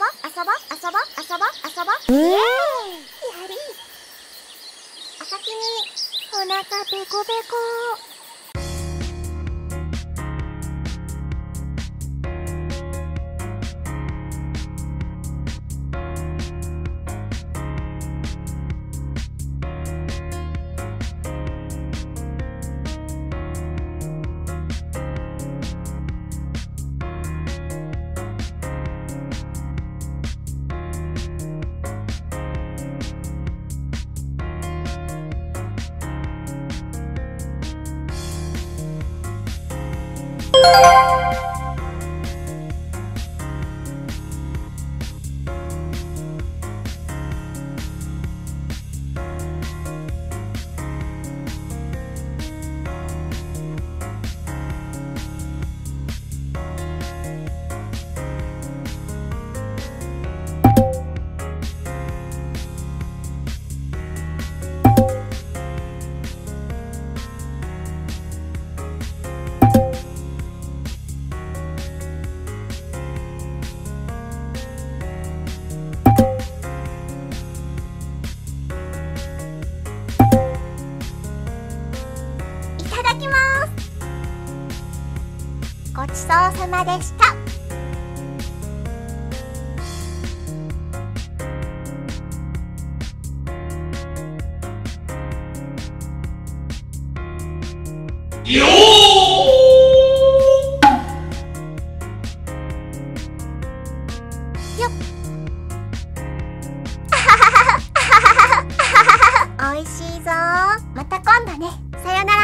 遊ぼイエーイ。やりあさきにお腹ペコペコ。ごちそうさまでした。よーよっおいしいぞ。また今度ね。さよなら。